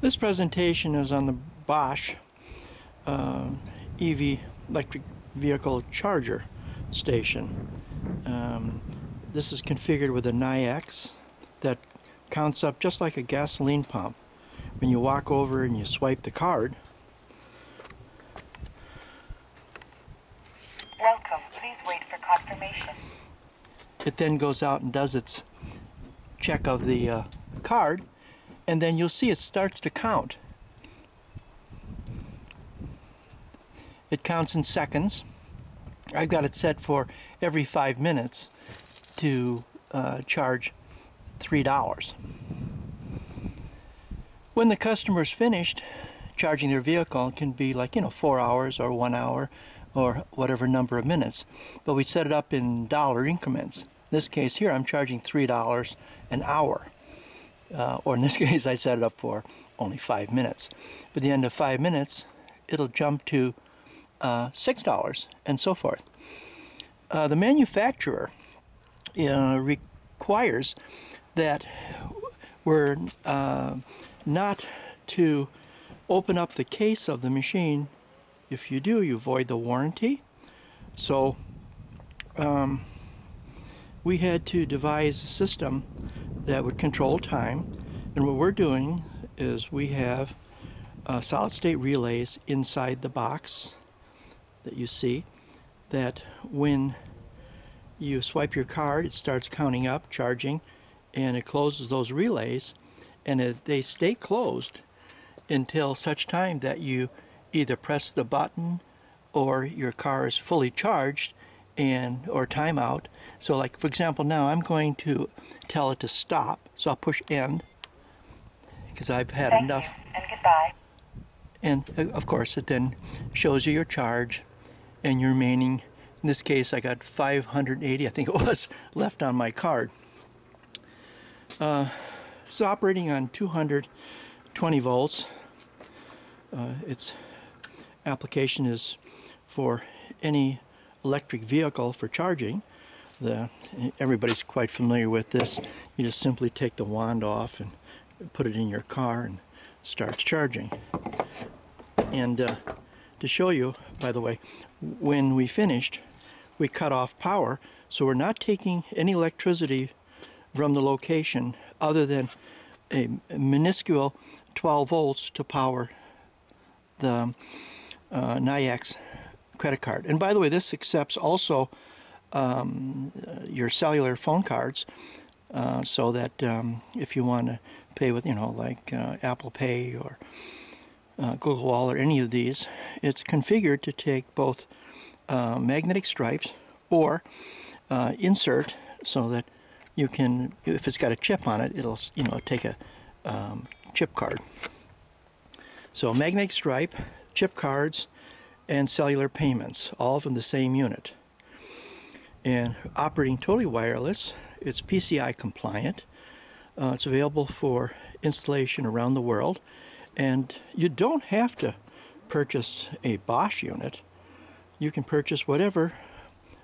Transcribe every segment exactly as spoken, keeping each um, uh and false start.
This presentation is on the Bosch uh, E V electric vehicle charger station. Um, this is configured with a Nayax that counts up just like a gasoline pump. When you walk over and you swipe the card. Welcome. Please wait for confirmation. It then goes out and does its check of the uh, card. And then you'll see it starts to count. It counts in seconds. I've got it set for every five minutes to uh, charge three dollars. When the customer's finished charging their vehicle, it can be like, you know, four hours or one hour or whatever number of minutes. But we set it up in dollar increments. In this case here, I'm charging three dollars an hour. Uh, or in this case, I set it up for only five minutes. By the end of five minutes, it'll jump to uh, six dollars and so forth. Uh, the manufacturer uh, requires that we're uh, not to open up the case of the machine. If you do, you void the warranty. So um, we had to devise a system that would control time, and what we're doing is we have uh, solid-state relays inside the box that you see that when you swipe your card, it starts counting up, charging, and it closes those relays, and it, they stay closed until such time that you either press the button or your car is fully charged and or timeout. So like for example, now I'm going to tell it to stop, so I'll push end because I've had Thank enough you, and goodbye. And of course it then shows you your charge and your remaining. In this case I got five hundred eighty, I think it was, left on my card. Uh, it's operating on two hundred twenty volts. Uh, its application is for any electric vehicle for charging. The, everybody's quite familiar with this. You just simply take the wand off and put it in your car and it starts charging. And uh, to show you, by the way, when we finished, we cut off power, so we're not taking any electricity from the location other than a minuscule twelve volts to power the uh, Nayax credit card. And by the way, this accepts also um, your cellular phone cards, uh, so that um, if you want to pay with, you know, like uh, Apple Pay or uh, Google Wallet or any of these, it's configured to take both uh, magnetic stripes or uh, insert, so that you can, if it's got a chip on it, it'll, you know, take a um, chip card. So magnetic stripe, chip cards, and cellular payments, all from the same unit. And operating totally wireless, it's P C I compliant. Uh, it's available for installation around the world. And you don't have to purchase a Bosch unit. You can purchase whatever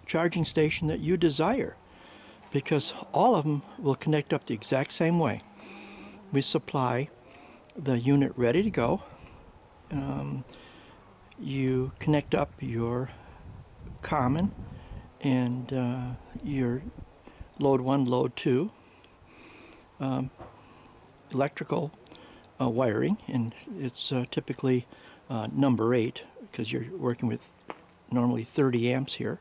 charging station that you desire, because all of them will connect up the exact same way. We supply the unit ready to go. Um, You connect up your common and uh, your load one, load two, um, electrical uh, wiring, and it's uh, typically uh, number eight because you're working with normally thirty amps here.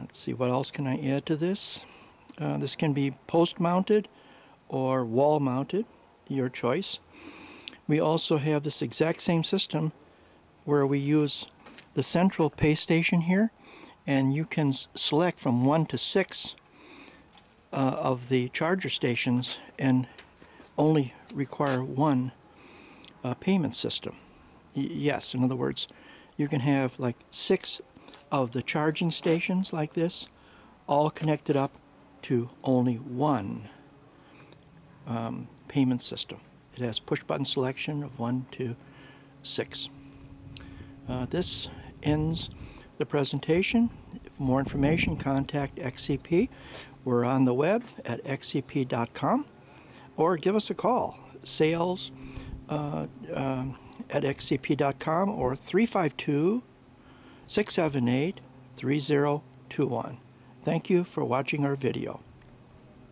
Let's see, what else can I add to this? Uh, this can be post mounted or wall mounted, your choice. We also have this exact same system where we use the central pay station here, and you can select from one to six uh, of the charger stations and only require one uh, payment system. Y yes, in other words, you can have like six of the charging stations like this, all connected up to only one um, payment system. It has push button selection of one to six. Uh, this ends the presentation. For more information, contact X C P. We're on the web at X C P dot com, or give us a call, sales uh, uh, at X C P dot com or three five two, six seven eight, three zero two one. Thank you for watching our video.